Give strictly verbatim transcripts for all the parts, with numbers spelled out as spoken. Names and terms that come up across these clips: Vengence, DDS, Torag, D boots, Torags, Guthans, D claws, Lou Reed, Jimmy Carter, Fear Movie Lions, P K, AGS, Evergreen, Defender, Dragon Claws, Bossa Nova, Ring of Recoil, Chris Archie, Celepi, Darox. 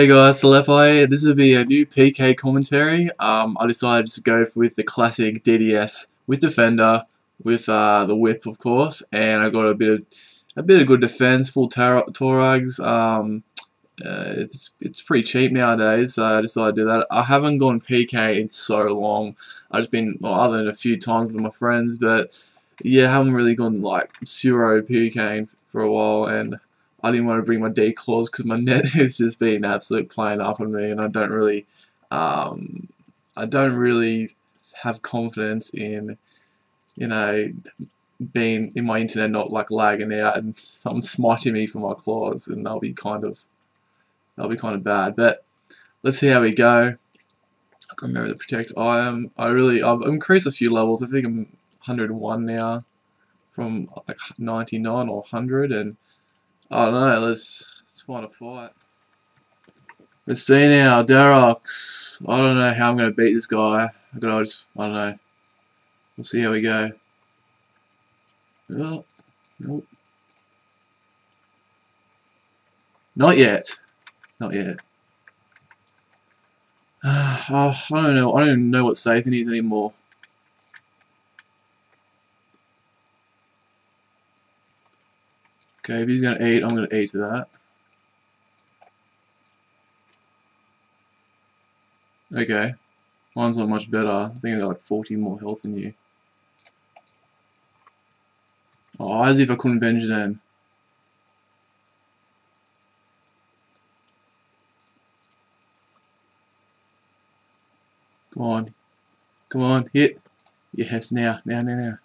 Hey guys, Celepi. This will be a new P K commentary. Um, I decided to go with the classic D D S with Defender, with uh, the whip, of course, and I got a bit of a bit of good defense, full Torags. Um, uh, it's it's pretty cheap nowadays, so I decided to do that. I haven't gone P K in so long. I've just been, well, other than a few times with my friends, but yeah, I haven't really gone like zero PKing for a while, and I didn't want to bring my D claws because my net has just been absolute playing up on me, and I don't really, um, I don't really have confidence in, you know, being in my internet not like lagging out and someone smiting me for my claws, and that'll be kind of, that'll be kind of bad. But let's see how we go. I can remember the protect item. I really, I've increased a few levels. I think I'm one hundred and one now, from like ninety-nine or one hundred and. Oh no, let's, let's find a fight. Let's see now, Darox. I don't know how I'm going to beat this guy. I gotta just, I don't know. We'll see how we go. Oh, nope. Not yet. Not yet. Uh, oh, I don't know. I don't even know what saving is anymore. Okay, if he's going to eat, I'm going to eat to that. Okay, mine's not much better. I think I got like forty more health than you. Oh, as if I couldn't venge them. Come on. Come on, hit. Yes, now, now, now, now.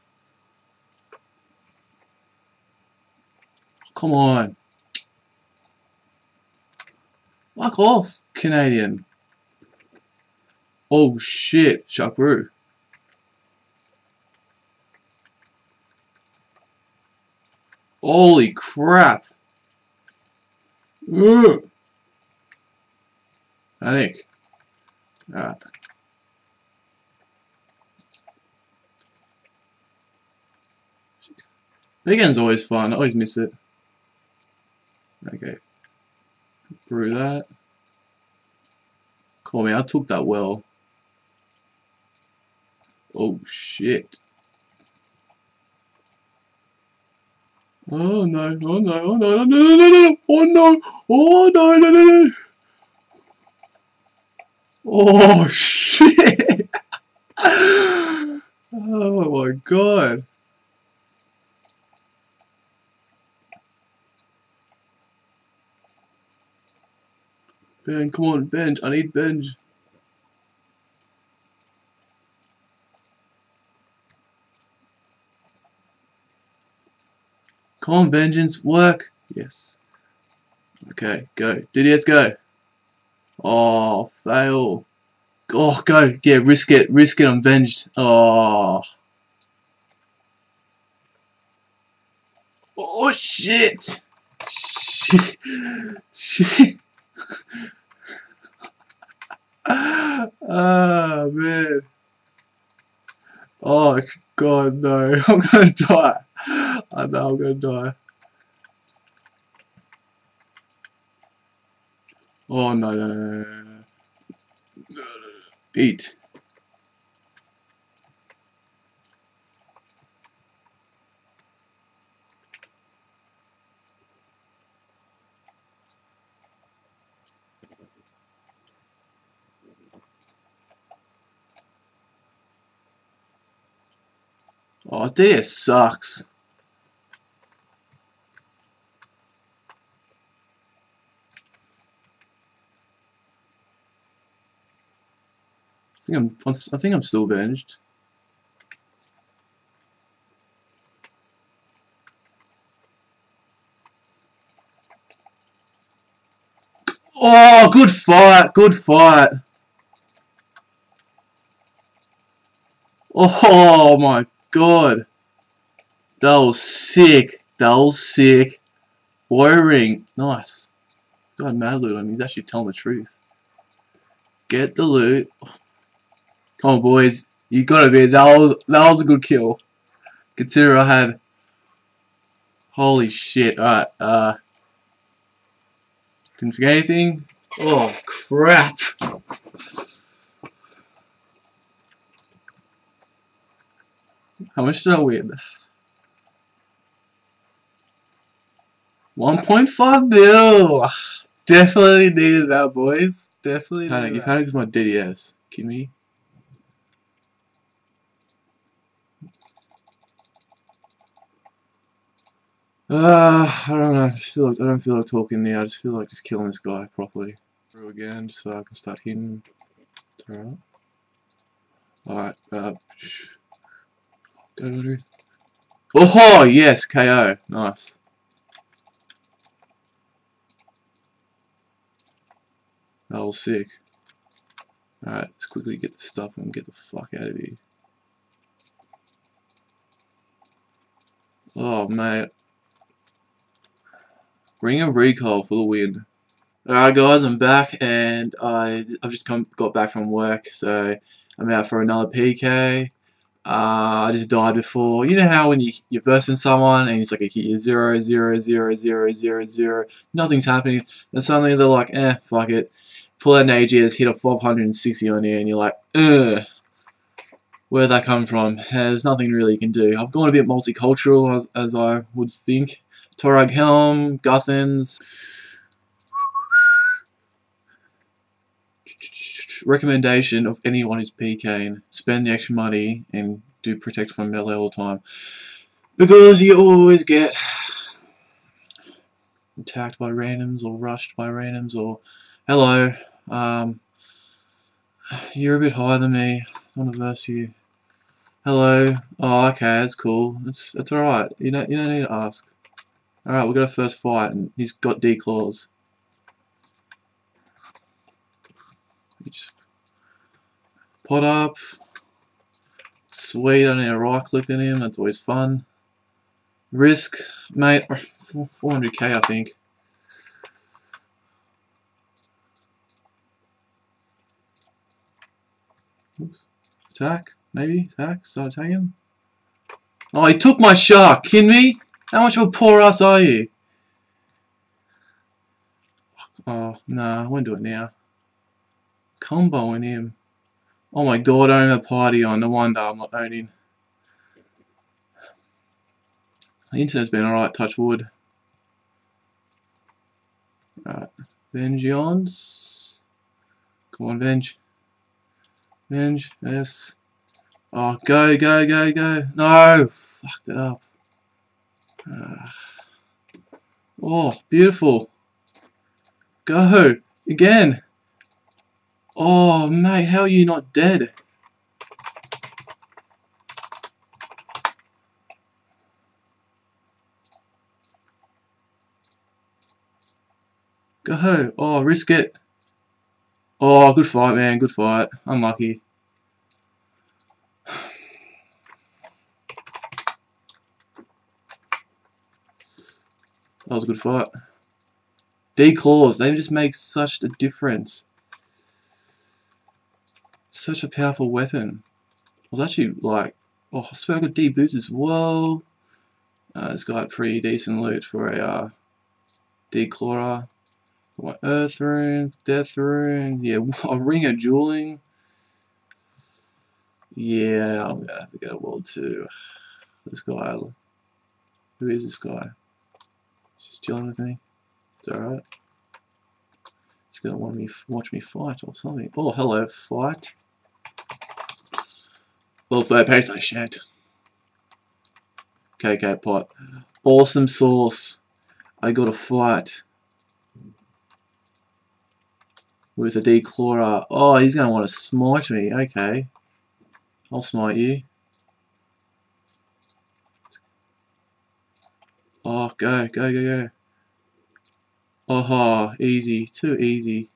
Come on. Fuck off, Canadian. Oh shit, Chapeau. Holy crap. Ugh. Panic. Alright. Big end's always fun, I always miss it. Okay, brew that. Call me, I took that well. Oh shit. Oh no, oh no, oh no, no, no, no, no, oh no, oh no, no, no, no. Oh shit. Oh my god. Ben, come on, bench. I need bench. Come on, vengeance, work. Yes. Okay, go. D D S, go. Oh, fail. Oh, go. Yeah, risk it. Risk it. I'm venged. Oh. Oh, shit. Shit. Shit. Oh man. Oh god no. I'm gonna die. I know I'm gonna die. Oh no no no no no no no. Eat. Oh, D S sucks. I think I'm. I think I'm still venged. Oh, good fight. Good fight. Oh my. God, that was sick. That was sick. Warrior ring, nice. Got mad loot on him. He's actually telling the truth. Get the loot. Come on, boys. You gotta be. That was that was a good kill. Consider I had. Holy shit! All right. Uh. Didn't forget anything. Oh, crap. How much did I win? one point five mil! Definitely needed that, boys. Definitely needed that. You've had to use my D D S. Kidding me? Uh, I don't know. I just feel like I don't feel like talking there. I just feel like just killing this guy properly through again, so I can start hitting. All right. All right. Uh, go. Oh yes, K O. Nice. That was sick. All right. Let's quickly get the stuff and get the fuck out of here. Oh mate. Ring a recoil for the win. Alright guys, I'm back and I, I've just come got back from work, so I'm out for another P K. Uh, I just died before. You know how when you, you're versing someone and it's like a hit you zero, zero, zero, zero, zero, zero, nothing's happening, and suddenly they're like, eh, fuck it. Pull out an A G S, hit a five hundred sixty on you, and you're like, ugh. Where'd that come from? There's nothing really you can do. I've gone a bit multicultural, as, as I would think. Torag helm, Guthans. Recommendation of anyone who's PKing: spend the extra money and do protect from melee all the time, because you always get attacked by randoms or rushed by randoms or hello. Um, you're a bit higher than me. I want to verse you. Hello. Oh, okay, that's cool. That's that's all right. You don't you don't need to ask. Alright, we've got our first fight, and he's got D claws. You just pot up. Sweet, I need a right clip in him, that's always fun. Risk, mate, four hundred K I think. Oops. Attack, maybe, attack, start attacking. Oh, he took my shark, kidding me? How much of a poor ass are you? Oh, nah, I won't do it now. Comboing him. Oh my god, I don't have a party on. No wonder I'm not owning. The internet's been alright, touch wood. Alright, Vengeance. Come on, Venge. Venge, yes. Oh, go, go, go, go. No, fucked it up. Uh, oh, beautiful. Go again. Oh, mate, how are you not dead? Go. Oh, risk it. Oh, good fight, man. Good fight. Unlucky. That was a good fight. D claws, they just make such a difference. Such a powerful weapon. I was actually like, oh, I swear I got D boots as well. Uh, it's got pretty decent loot for a uh, D claw. My earth runes, death rune, yeah, a ring of dueling. Yeah, I'm gonna have to get a world two. This guy, who is this guy? Just chilling with me. It's alright. He's gonna want me watch me fight or something. Oh, hello, fight. Well, third pace I shan't. K K pot. Awesome sauce. I got a fight with a D claw. Oh, he's gonna want to smite me. Okay, I'll smite you. Oh, go, go, go, go. Oh, easy. Too easy.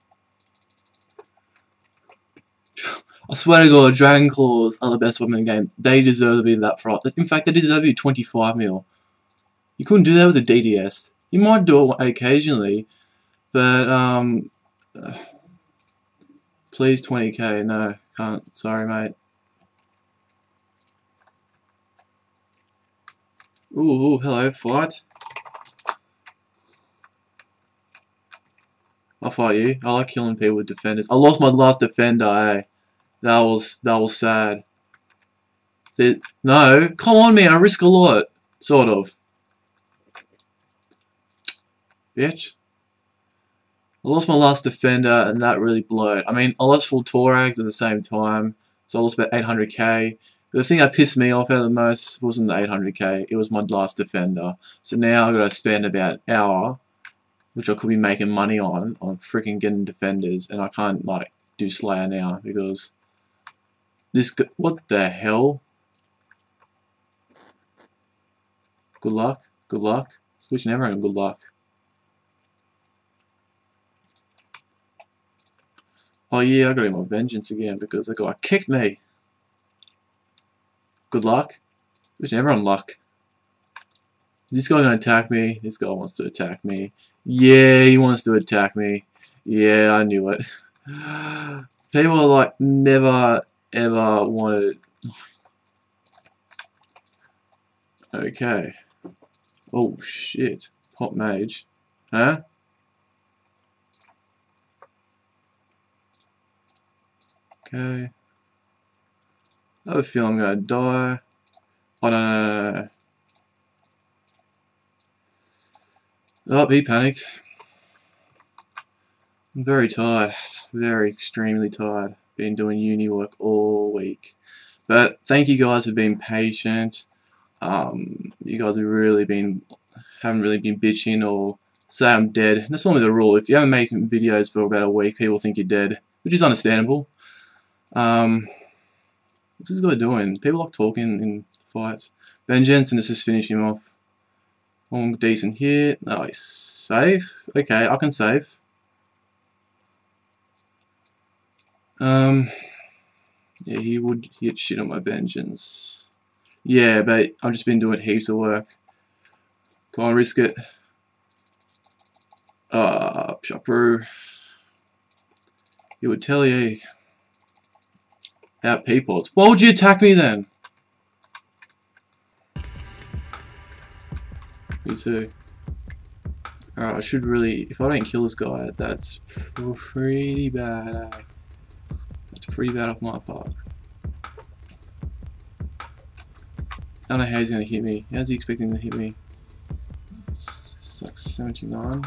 I swear to God, Dragon Claws are the best weapon in the game. They deserve to be that price. In fact, they deserve to be twenty-five mil. You couldn't do that with a D D S. You might do it occasionally, but, um... Uh, please, twenty K. No, can't. Sorry, mate. Ooh, hello, fight. I fight you. I like killing people with defenders. I lost my last defender, eh? That was that was sad. It, no, come on, man. I risk a lot, sort of. Bitch. I lost my last defender, and that really blurred. I mean, I lost full Torags at the same time, so I lost about eight hundred K. But the thing that pissed me off out of the most wasn't the eight hundred K, it was my last defender. So now I've got to spend about an hour, which I could be making money on, on freaking getting defenders, and I can't, like, do Slayer now, because this... What the hell? Good luck, good luck. It's wishing everyone good luck. Oh yeah, I gotta get my vengeance again because that guy kicked me. Good luck. Wishing everyone luck. Is this guy gonna attack me? This guy wants to attack me. Yeah, he wants to attack me. Yeah, I knew it. People like never ever wanted. Okay. Oh shit. Pop mage. Huh? Okay. I have a feeling I'm gonna die. Oh no, no, no, no. Oh, he panicked. I'm very tired. Very extremely tired. Been doing uni work all week. But thank you guys for being patient. Um, you guys have really been haven't really been bitching or say I'm dead. That's normally the rule. If you haven't made videos for about a week, people think you're dead, which is understandable. Um, what's this guy doing? People like talking in fights. Vengeance, and it's just finishing him off. Long decent hit. Nice. Save. Okay, I can save. Um, yeah, he would hit shit on my vengeance. Yeah, but I've just been doing heaps of work. Can't risk it. Uh, shot through. He would tell you. Out people. Why would you attack me then? You too. Alright, I should really... If I don't kill this guy, that's pretty bad. That's pretty bad off my part. I don't know how he's going to hit me. How's he expecting to hit me? It's like seventy-nine.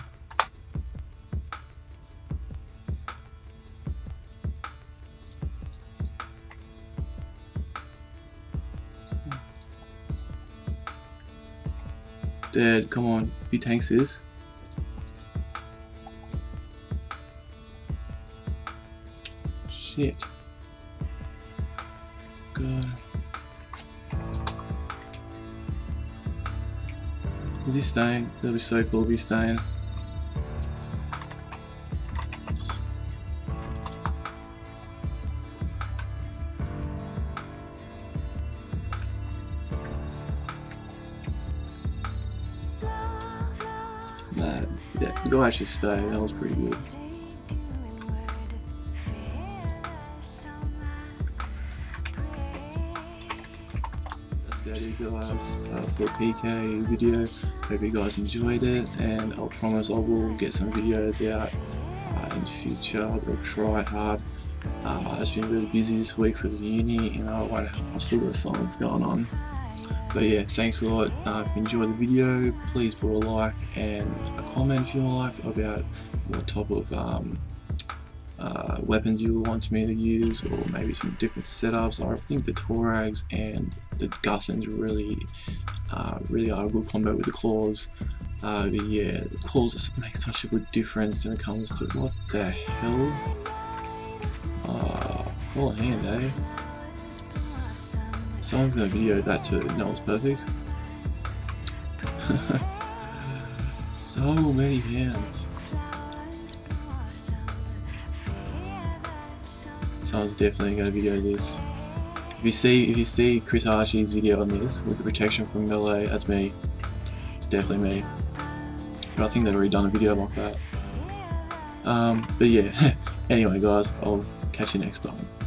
Dead, come on, he tanks this. Shit. God. Is he staying? That'll be so cool if he's staying. Go actually stay, that was pretty good. That's it guys, uh, for P K video, hope you guys enjoyed it, and I'll promise I will get some videos out uh, in the future. I'll try hard. Uh, I've been really busy this week for the uni, and I won't, I've still got something's going on. But yeah, thanks a lot. Uh, if you enjoyed the video, please put a like and a comment if you like about what type of um, uh, weapons you want me to use, or maybe some different setups. I think the Torags and the Guthans really, uh, really are a good combo with the claws. Uh, but yeah, the claws make such a good difference when it comes to what the hell. Uh, full hand, eh? Someone's gonna video that too. No, it's perfect. So many hands. Someone's definitely gonna video this. If you see, if you see Chris Archie's video on this with the protection from melee, that's me. It's definitely me. But I think they've already done a video like that. Um, but yeah. Anyway, guys, I'll catch you next time.